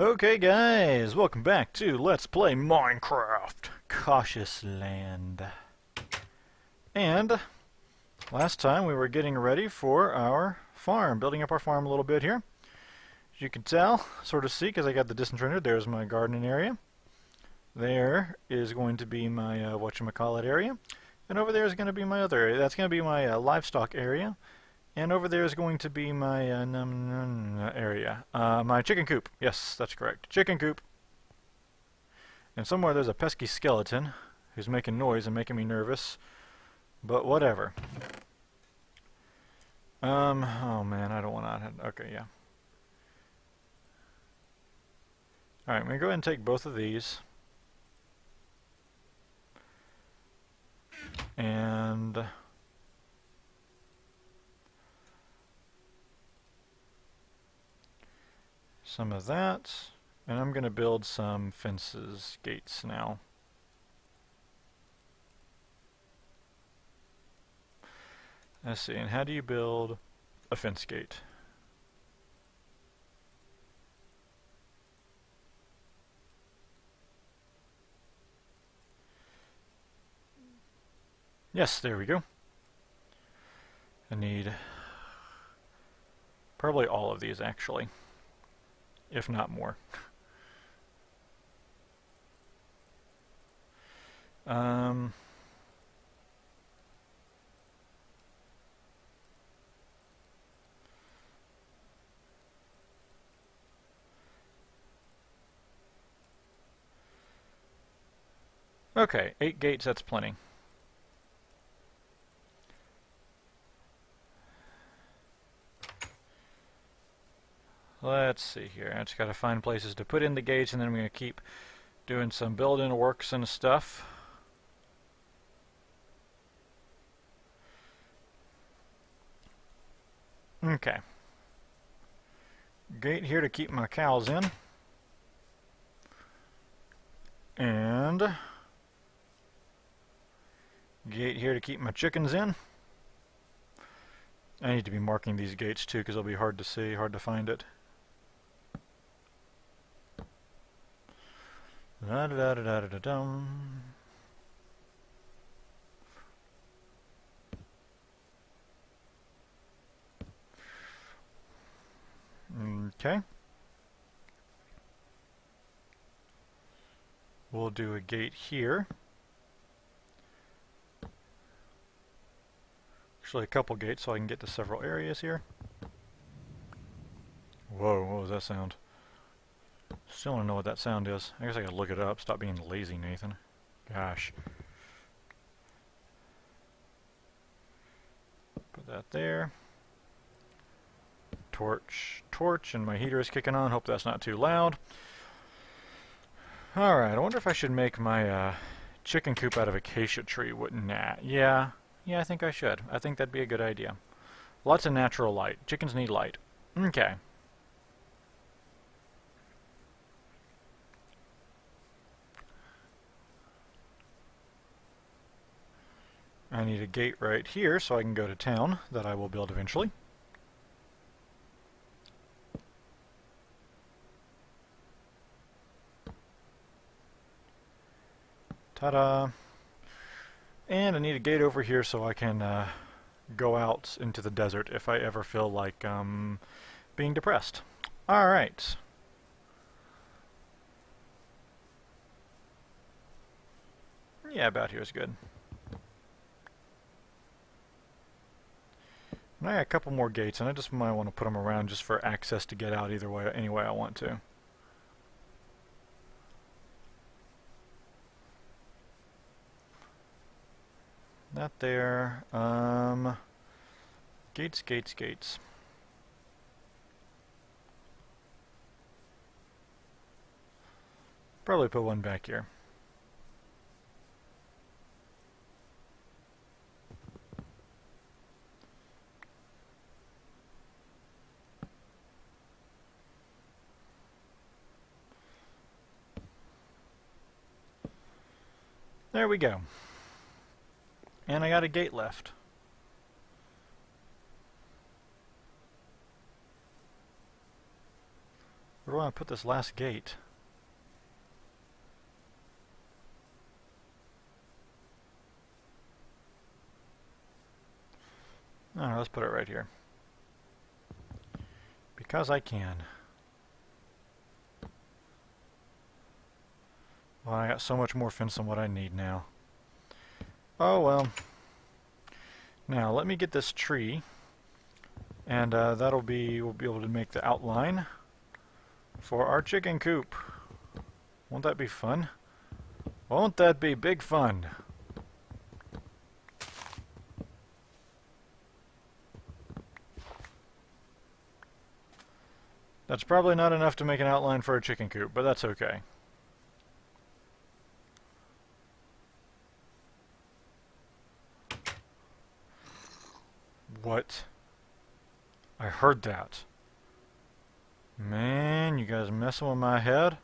Okay guys, welcome back to Let's Play Minecraft Cautious Land. And last time we were getting ready for our farm, building up our farm a little bit here. As you can tell, sort of see, because I got the distance rendered, there's my gardening area. There is going to be my whatchamacallit area. And over there is going to be my other area. That's going to be my livestock area. And over there is going to be my area. My chicken coop. Yes, that's correct. Chicken coop. And somewhere there's a pesky skeleton who's making noise and making me nervous. But whatever. Oh man, I don't want to... Okay, yeah. Alright, I'm going to go ahead and take both of these. And... some of that, and I'm going to build some fences, gates now. Let's see, and how do you build a fence gate? Yes, there we go. I need probably all of these actually. If not more. Okay, 8 gates, that's plenty. Let's see here. I just gotta find places to put in the gates, and then I'm gonna keep doing some building works and stuff. Okay. Gate here to keep my cows in. And gate here to keep my chickens in. I need to be marking these gates too, because they'll be hard to see, hard to find it. Da da da da da da dum. Okay. We'll do a gate here. Actually, a couple gates so I can get to several areas here. Whoa, what was that sound? Still don't know what that sound is. I guess I gotta look it up. Stop being lazy, Nathan. Gosh. Put that there. Torch, torch, and my heater is kicking on. Hope that's not too loud. Alright, I wonder if I should make my chicken coop out of acacia tree. Wouldn't that? Yeah. Yeah, I think I should. I think that'd be a good idea. Lots of natural light. Chickens need light. Okay. I need a gate right here so I can go to town that I will build eventually. Ta-da! And I need a gate over here so I can go out into the desert if I ever feel like being depressed. Alright. Yeah, about here is good. And I got a couple more gates, and I just might want to put them around just for access to get out either way, any way I want to. Not there. Gates, gates, gates. Probably put one back here. There we go. And I got a gate left. Where do I want to put this last gate? Alright, let's put it right here. Because I can. Well, I got so much more fence than what I need now. Oh well. Now let me get this tree, and we'll be able to make the outline for our chicken coop. Won't that be fun? Won't that be big fun? That's probably not enough to make an outline for a chicken coop, but that's okay. What? I heard that. Man, you guys messing with my head?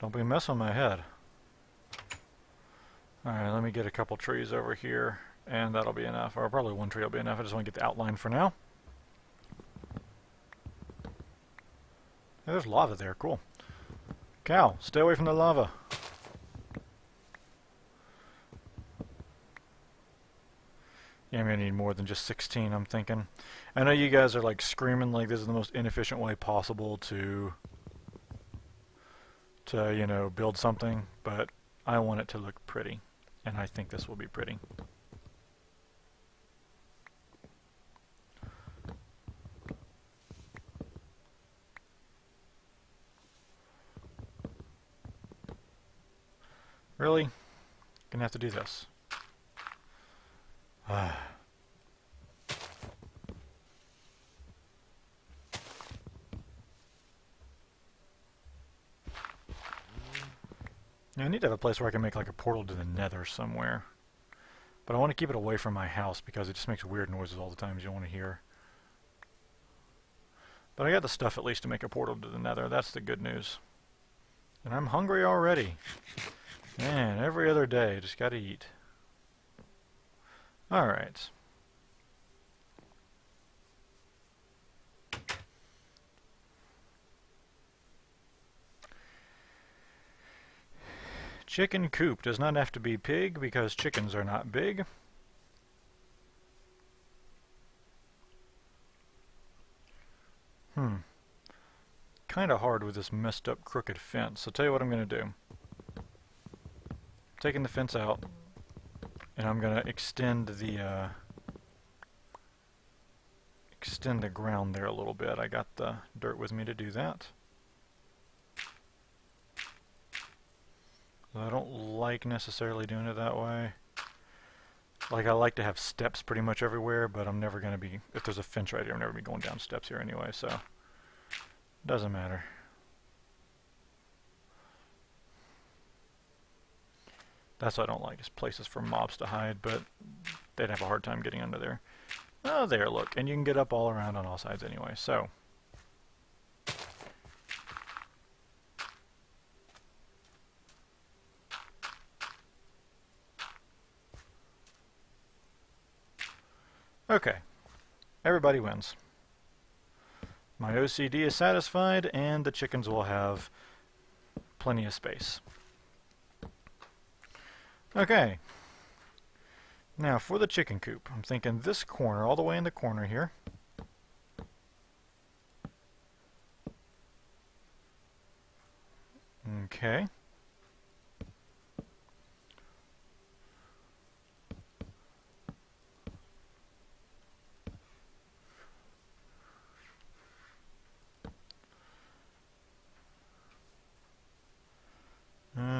Don't be messing with my head. Alright, let me get a couple trees over here, and that'll be enough. Or probably one tree will be enough. I just want to get the outline for now. Hey, there's lava there. Cool. Cow, stay away from the lava. Yeah, I'm going to need more than just 16, I'm thinking. I know you guys are like screaming like this is the most inefficient way possible to you know, build something, but I want it to look pretty, and I think this will be pretty. Really? Gonna have to do this. Now I need to have a place where I can make like a portal to the nether somewhere. But I want to keep it away from my house because it just makes weird noises all the time you don't want to hear. But I got the stuff at least to make a portal to the nether. That's the good news. And I'm hungry already. Man, every other day, just gotta eat. Alright. Chicken coop does not have to be pig because chickens are not big. Kinda hard with this messed up crooked fence. So tell you what I'm gonna do. Taking the fence out, and I'm gonna extend the ground there a little bit. I got the dirt with me to do that. I don't like necessarily doing it that way. Like, I like to have steps pretty much everywhere, but I'm never gonna be, if there's a fence right here, I'm never gonna be going down steps here anyway, so doesn't matter. That's what I don't like, is places for mobs to hide, but they'd have a hard time getting under there. Oh, there, look. And you can get up all around on all sides anyway, so. Okay. Everybody wins. My OCD is satisfied, and the chickens will have plenty of space. Okay, now for the chicken coop, I'm thinking this corner, all the way in the corner here. Okay.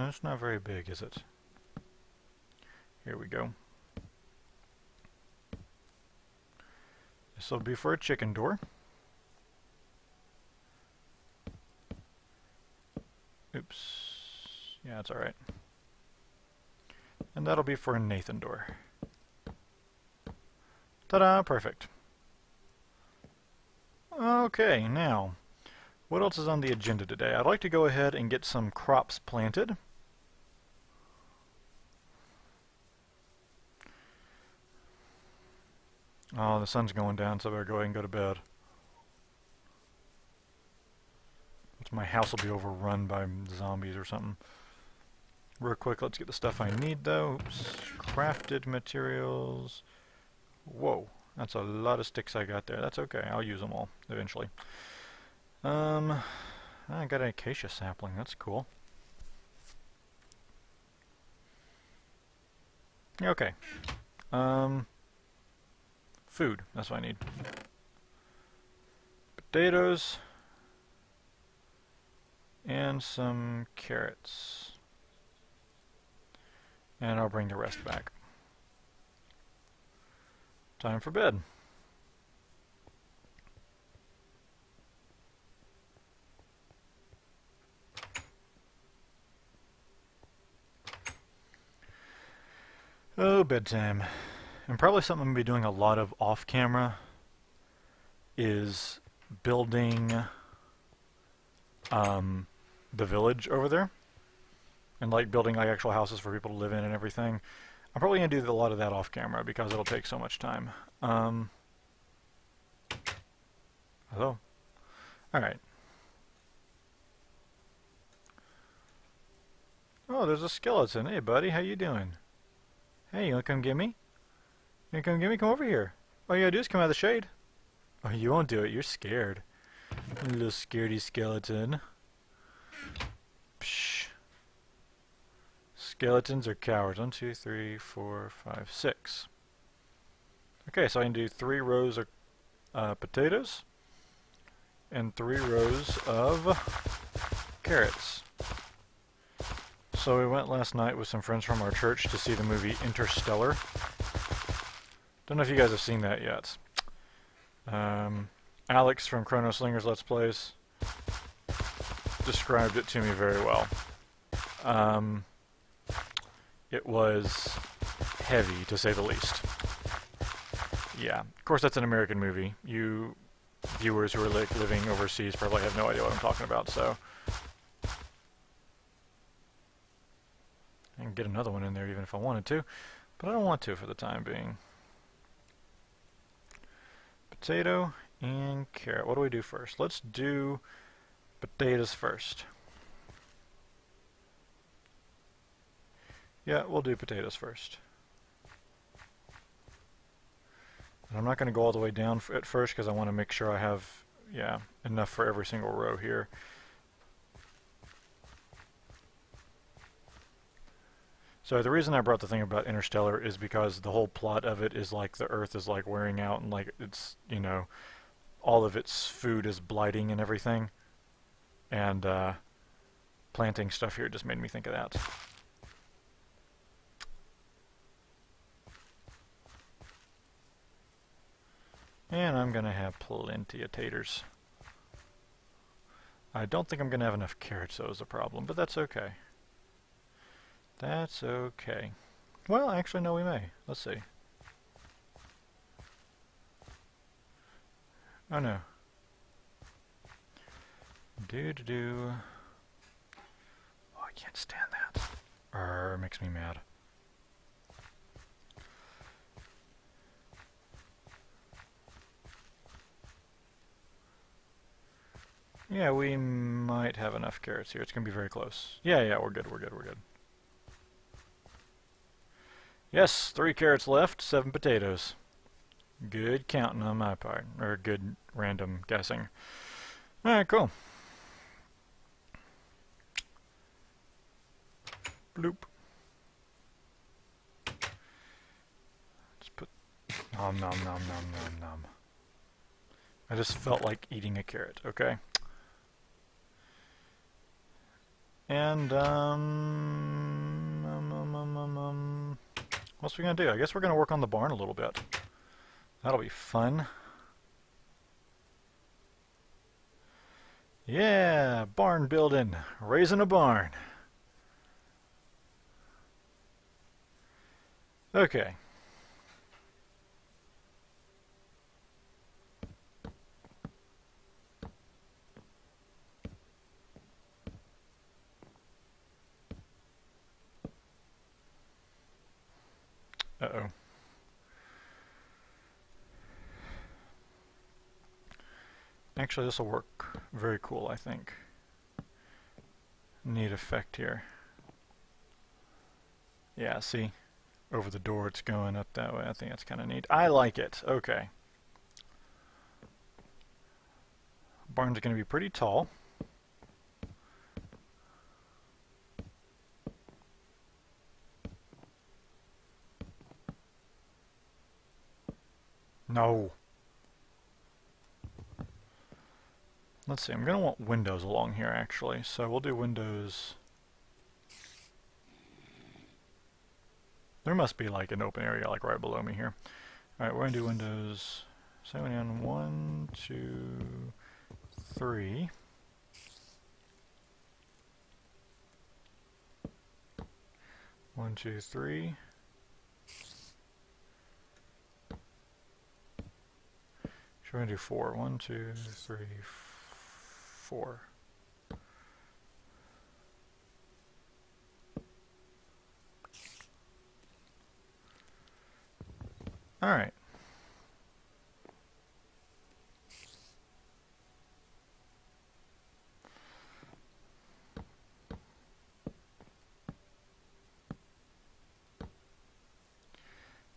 It's not very big, is it? Here we go. This will be for a chicken door. Oops. Yeah, that's alright. And that'll be for a Nathan door. Ta-da! Perfect. Okay, now, what else is on the agenda today? I'd like to go ahead and get some crops planted. Oh, the sun's going down, so I better go ahead and go to bed. It's My house will be overrun by zombies or something. Real quick, let's get the stuff I need though. Oops. Crafted materials. Whoa, that's a lot of sticks I got there. That's okay, I'll use them all eventually. I got an acacia sapling, that's cool. Okay. Food, that's what I need. Potatoes. And some carrots. And I'll bring the rest back. Time for bed. Oh, bedtime. And probably something I'm going to be doing a lot of off camera is building the village over there. And like building like actual houses for people to live in and everything. I'm probably going to do a lot of that off camera because it'll take so much time. Hello? Alright. Oh, there's a skeleton. Hey buddy, how you doing? Hey, you want to come get me? You want to come get me? Come over here. All you gotta do is come out of the shade. Oh, you won't do it. You're scared. You little scaredy skeleton. Psh. Skeletons are cowards. 1, 2, 3, 4, 5, 6. Okay, so I can do 3 rows of potatoes and 3 rows of carrots. So we went last night with some friends from our church to see the movie Interstellar. Don't know if you guys have seen that yet. Alex from Chrono Slinger's Let's Plays described it to me very well. It was heavy, to say the least. Yeah, of course that's an American movie. You viewers who are like living overseas probably have no idea what I'm talking about, so... I can get another one in there even if I wanted to, but I don't want to for the time being. Potato and carrot. What do we do first? Let's do potatoes first. Yeah, we'll do potatoes first. And I'm not going to go all the way down at first because I want to make sure I have, yeah, enough for every single row here. So the reason I brought the thing about Interstellar is because the whole plot of it is like the Earth is like wearing out and like it's, you know, all of its food is blighting and everything. And planting stuff here just made me think of that. And I'm going to have plenty of taters. I don't think I'm going to have enough carrots though is a problem, but that's okay. That's okay. Well, actually, no, we may. Let's see. Oh, no. Doo-doo-doo. Oh, I can't stand that. Makes me mad. Yeah, we might have enough carrots here. It's going to be very close. Yeah, we're good, we're good. Yes, 3 carrots left, 7 potatoes. Good counting on my part, or good random guessing. Alright, cool. Bloop. Let's put... Nom nom nom nom nom nom. I just felt like eating a carrot, okay? And, what's we gonna do? I guess we're gonna work on the barn a little bit. That'll be fun. Yeah, barn building, raising a barn. Okay. Uh-oh. Actually, this will work very cool, I think. neat effect here. Yeah, see? Over the door it's going up that way. I think that's kind of neat. I like it. Okay. Barn's going to be pretty tall. No. Let's see, I'm going to want windows along here actually, so we'll do windows. There must be like an open area like right below me here. Alright, we're going to do windows. So we're on 1, 2, 3. One, two, three. We're going to do 4. 1, 2, 3, 4. Alright.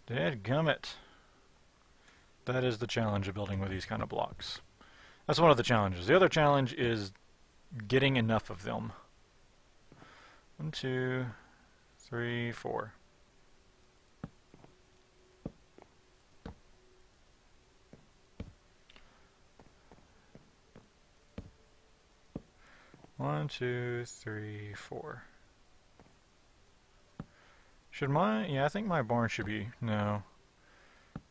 Dadgummit. That is the challenge of building with these kind of blocks. That's one of the challenges. The other challenge is getting enough of them. 1, 2, 3, 4. One, two, three, four. Should my... yeah, I think my barn should be... no.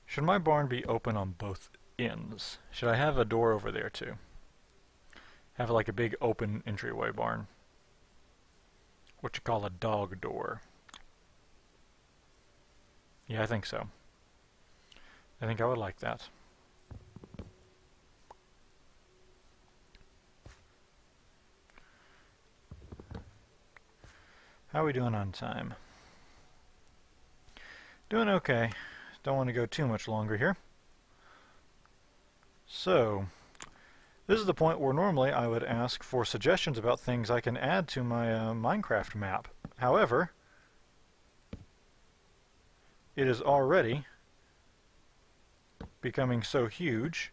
Should my barn be open on both ends? Should I have a door over there too? Have like a big open entryway barn. What you call a dog door. Yeah, I think so. I think I would like that. How are we doing on time? Doing okay. Don't want to go too much longer here. So, this is the point where normally I would ask for suggestions about things I can add to my Minecraft map. However, it is already becoming so huge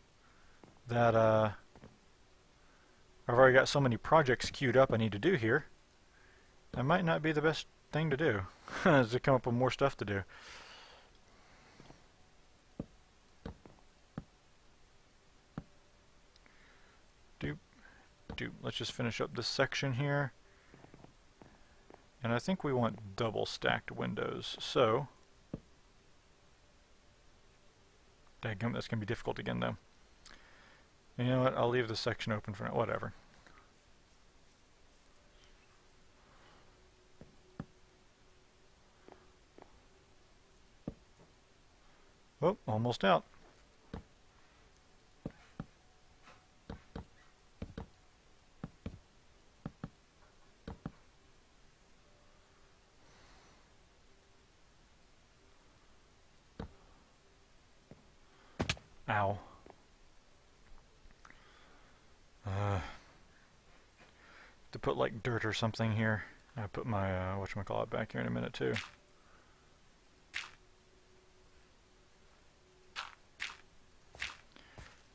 that I've already got so many projects queued up I need to do here. That might not be the best thing to do, is to come up with more stuff to do. Let's just finish up this section here. And I think we want double stacked windows. So, dadgummit, that's going to be difficult again though. And you know what? I'll leave this section open for now. Whatever. Oh, almost out. Ow. To put like dirt or something here. I put my whatchamacallit back here in a minute too.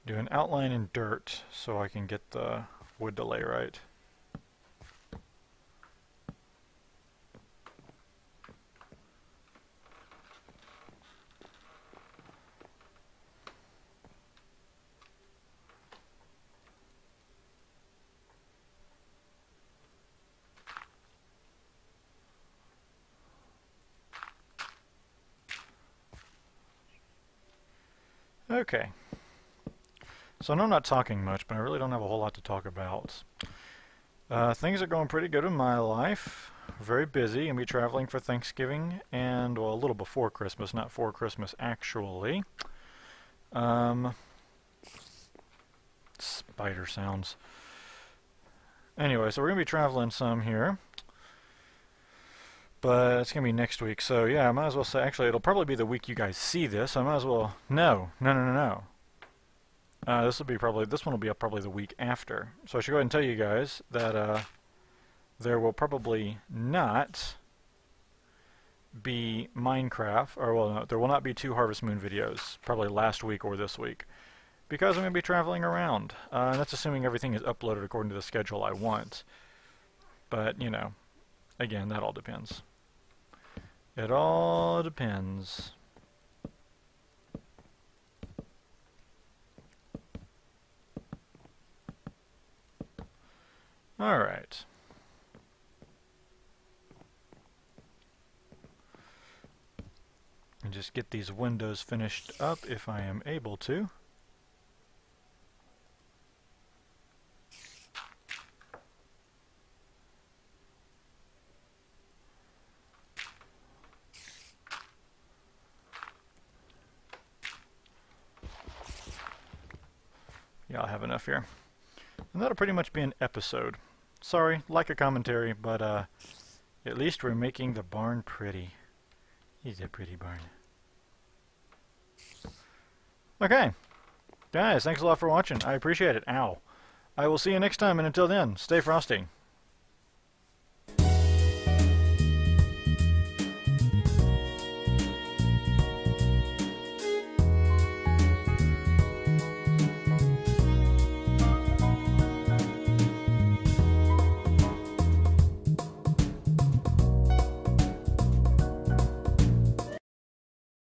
Do an outline in dirt so I can get the wood to lay right. Okay, so I know I'm not talking much, but I really don't have a whole lot to talk about. Things are going pretty good in my life. Very busy, and be traveling for Thanksgiving and, well, a little before Christmas, not for Christmas actually. Spider sounds. Anyway, so we're going to be traveling some here. But it's going to be next week, so yeah, I might as well say, actually, it'll probably be the week you guys see this, I might as well, no. This one will be probably the week after. So I should go ahead and tell you guys that there will probably not be Minecraft, or well, no, there will not be two Harvest Moon videos, probably last week or this week, because I'm going to be traveling around. And that's assuming everything is uploaded according to the schedule I want. But, you know, again, that all depends. It all depends. All right. And just get these windows finished up if I am able to. Yeah, I'll have enough here. And that'll pretty much be an episode. Sorry, like a commentary, but at least we're making the barn pretty. He's a pretty barn. Okay. Guys, thanks a lot for watching. I appreciate it. Ow. I will see you next time, and until then, stay frosty.